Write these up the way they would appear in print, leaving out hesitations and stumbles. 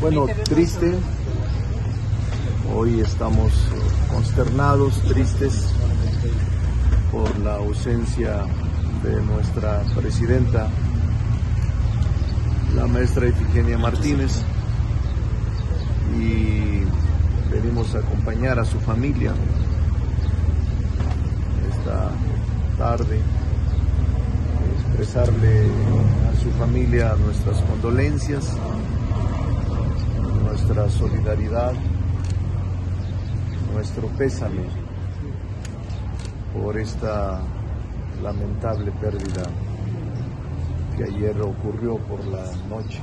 Bueno, triste, hoy estamos consternados, tristes por la ausencia de nuestra presidenta, la maestra Ifigenia Martínez, y venimos a acompañar a su familia esta tarde, expresarle a su familia nuestras condolencias, nuestra solidaridad, nuestro pésame por esta lamentable pérdida que ayer ocurrió por la noche.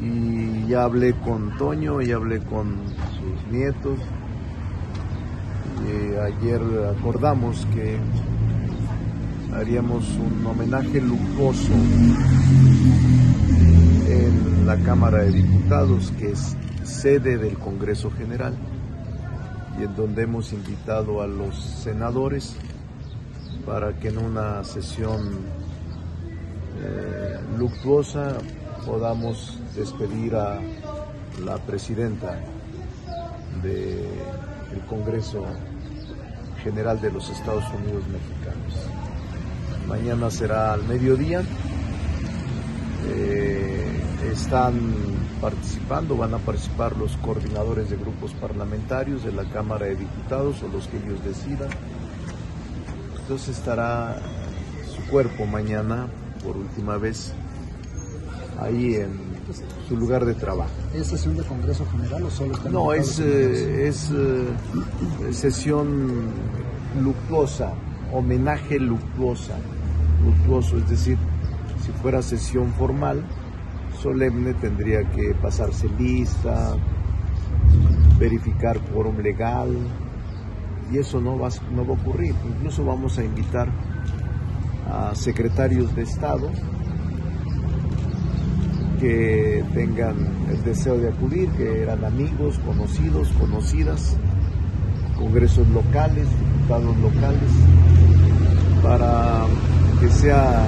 Y ya hablé con Toño, ya hablé con sus nietos, y ayer acordamos que haríamos un homenaje lujoso en la Cámara de Diputados, que es sede del Congreso General, y en donde hemos invitado a los senadores para que en una sesión luctuosa podamos despedir a la presidenta del Congreso General de los Estados Unidos Mexicanos. Mañana será al mediodía. Están participando, van a participar los coordinadores de grupos parlamentarios de la Cámara de Diputados o los que ellos decidan. Entonces estará su cuerpo mañana por última vez ahí en su lugar de trabajo. ¿Es sesión de Congreso General o solo está? No, es sesión luctuosa, homenaje luctuoso, es decir, si fuera sesión formal, solemne, tendría que pasarse lista, verificar quórum legal, y eso no va a ocurrir. Incluso vamos a invitar a secretarios de Estado que tengan el deseo de acudir, que eran amigos, conocidos, conocidas, congresos locales, diputados locales, para que sea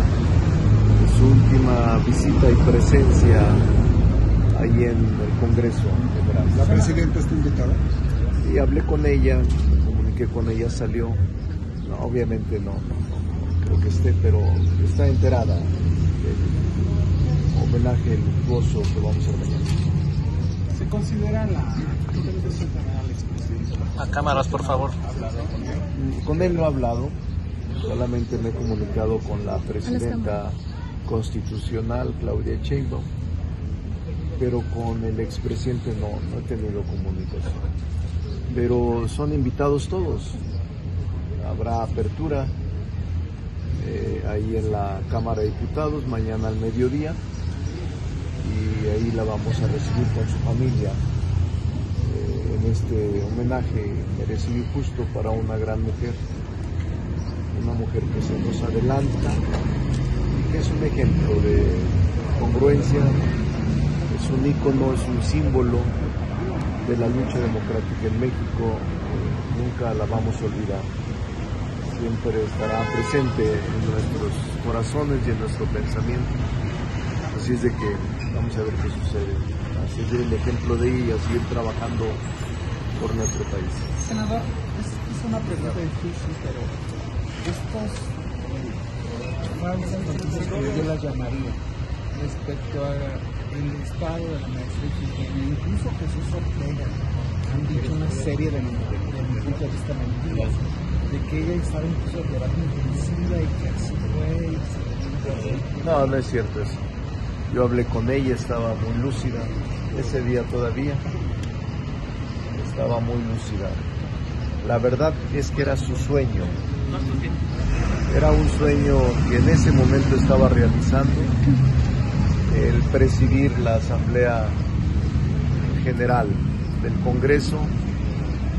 su última visita y presencia ahí en el Congreso General. ¿La presidenta está invitada? Y hablé con ella, me comuniqué con ella, salió. No, obviamente no creo que esté, pero está enterada del homenaje luctuoso que vamos a mañana. ¿Se considera la cámaras, por favor? Con él no he hablado, solamente me he comunicado con la presidenta constitucional, Claudia Sheinbaum, pero con el expresidente no he tenido comunicación. Pero son invitados todos, habrá apertura ahí en la Cámara de Diputados mañana al mediodía, y ahí la vamos a recibir con su familia en este homenaje merecido y justo para una gran mujer, una mujer que se nos adelanta, que es un ejemplo de congruencia, es un ícono, es un símbolo de la lucha democrática en México. Nunca la vamos a olvidar, siempre estará presente en nuestros corazones y en nuestro pensamiento. Así es de que vamos a ver qué sucede, a seguir el ejemplo de ella, a seguir trabajando por nuestro país. Senador, es una pregunta difícil, pero yo la llamaría respecto al estado de la maestra Ifigenia, incluso Jesús Ortega, han dicho una serie de mentiras, de que ella estaba incluso de debate intensiva y que así fue. No es cierto eso. Yo hablé con ella, estaba muy lúcida, ese día todavía estaba muy lúcida. La verdad es que era su sueño. Era un sueño que en ese momento estaba realizando, el presidir la Asamblea General del Congreso,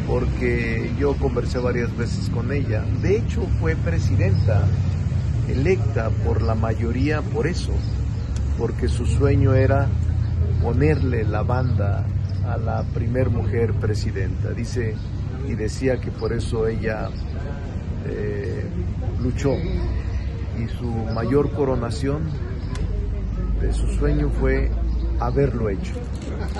porque yo conversé varias veces con ella. De hecho, fue presidenta electa por la mayoría por eso, porque su sueño era ponerle la banda a la primer mujer presidenta. Dice y decía que por eso ella luchó, y su mayor coronación de su sueño fue haberlo hecho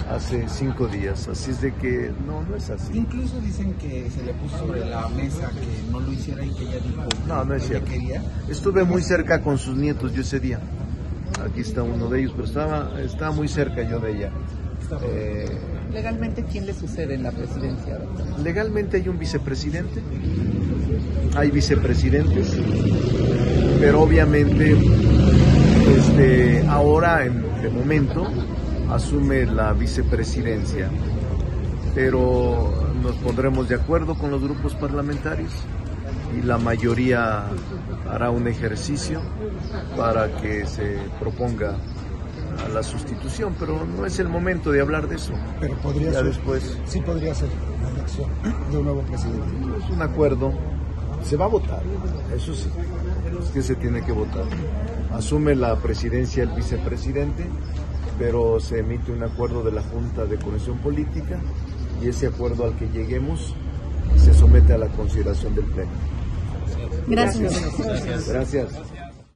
hace 5 días. Así es de que no es así. Incluso dicen que se le puso sobre la mesa que no lo hiciera y que ella dijo que no es cierto. Quería. Estuve muy cerca con sus nietos yo ese día. Aquí está uno de ellos, pero estaba muy cerca yo de ella. ¿Legalmente quién le sucede en la presidencia? Legalmente hay un vicepresidente, hay vicepresidentes, pero obviamente ahora de momento asume la vicepresidencia, pero nos pondremos de acuerdo con los grupos parlamentarios y la mayoría hará un ejercicio para que se proponga a la sustitución, pero no es el momento de hablar de eso. Pero podría ser, después. Sí podría ser la elección de un nuevo presidente. Es un acuerdo. Se va a votar. Eso sí, es que se tiene que votar. Asume la presidencia el vicepresidente, pero se emite un acuerdo de la Junta de Coordinación Política y ese acuerdo al que lleguemos se somete a la consideración del Pleno. Gracias. Gracias.